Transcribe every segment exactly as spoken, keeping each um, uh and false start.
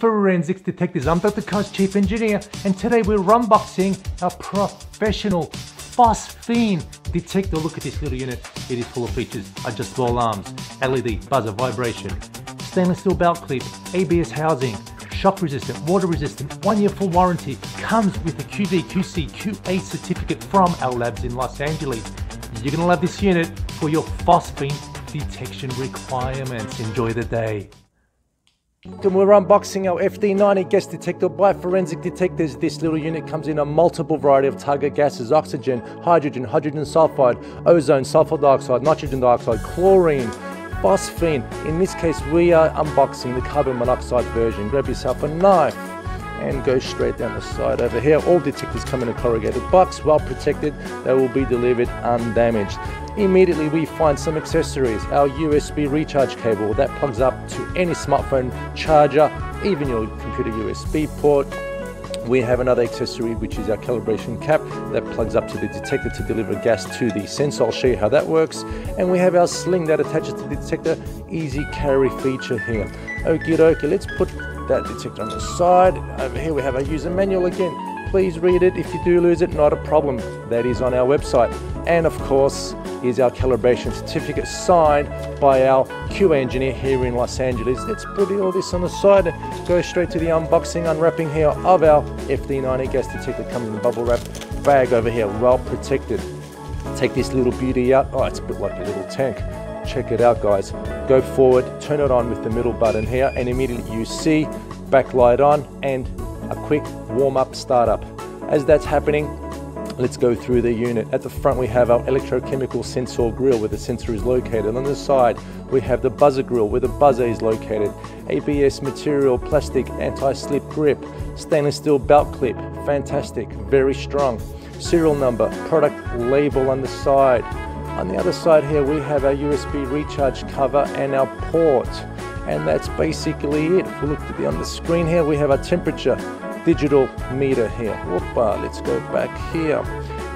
Forensic Detectors, I'm Doctor Coase, Chief Engineer, and today we're unboxing a professional phosphine detector. Look at this little unit, it is full of features, adjustable alarms, L E D, buzzer, vibration, stainless steel belt clip, A B S housing, shock resistant, water resistant, one year full warranty, comes with a Q A Q C certificate from our labs in Los Angeles. You're gonna love this unit for your phosphine detection requirements. Enjoy the day. And we're unboxing our F D ninety gas detector by Forensic Detectors. This little unit comes in a multiple variety of target gases: oxygen, hydrogen, hydrogen sulfide, ozone, sulfur dioxide, nitrogen dioxide, chlorine, phosphine. In this case, we are unboxing the carbon monoxide version. Grab yourself a knife and go straight down the side over here. All detectors come in a corrugated box, well protected. They will be delivered undamaged. Immediately we find some accessories, our U S B recharge cable that plugs up to any smartphone charger, even your computer U S B port. We have another accessory which is our calibration cap that plugs up to the detector to deliver gas to the sensor. I'll show you how that works. And we have our sling that attaches to the detector, easy carry feature here. Okie dokie, let's put that detector on the side. Over here we have our user manual again. Please read it. If you do lose it, not a problem. That is on our website. And of course, is our calibration certificate signed by our Q A engineer here in Los Angeles. Let's put all this on the side and go straight to the unboxing, unwrapping here of our F D ninety gas detector. Comes in a bubble wrap bag over here, well protected. Take this little beauty out. Oh, it's a bit like a little tank. Check it out, guys. Go forward, turn it on with the middle button here, and immediately you see backlight on and a quick warm-up startup. As that's happening, let's go through the unit. At the front we have our electrochemical sensor grill where the sensor is located. On the side we have the buzzer grill where the buzzer is located. A B S material, plastic, anti-slip grip, stainless steel belt clip, fantastic, very strong. Serial number, product label on the side. On the other side here we have our U S B recharge cover and our port. And that's basically it. If we look at the, on the screen here we have our temperature digital meter here. Whoopa, let's go back here.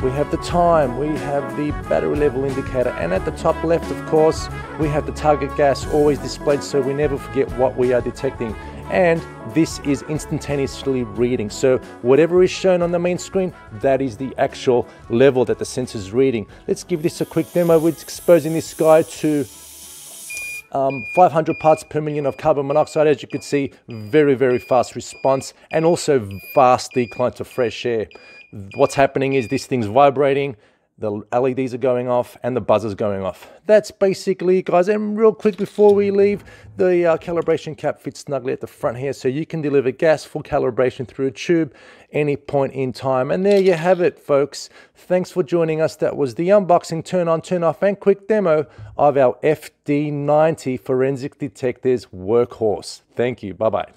We have the time, we have the battery level indicator, and at the top left, of course, we have the target gas always displayed so we never forget what we are detecting. And this is instantaneously reading. So whatever is shown on the main screen, that is the actual level that the sensor is reading. Let's give this a quick demo. We're exposing this guy to Um, five hundred parts per million of carbon monoxide. As you can see, very, very fast response and also vast decline to fresh air. What's happening is this thing's vibrating, the L E Ds are going off, and the buzzer's going off. That's basically it, guys. And real quick before we leave, the uh, calibration cap fits snugly at the front here, so you can deliver gas for calibration through a tube any point in time. And there you have it, folks. Thanks for joining us. That was the unboxing, turn on, turn off, and quick demo of our F D ninety Forensic Detectors workhorse. Thank you. Bye-bye.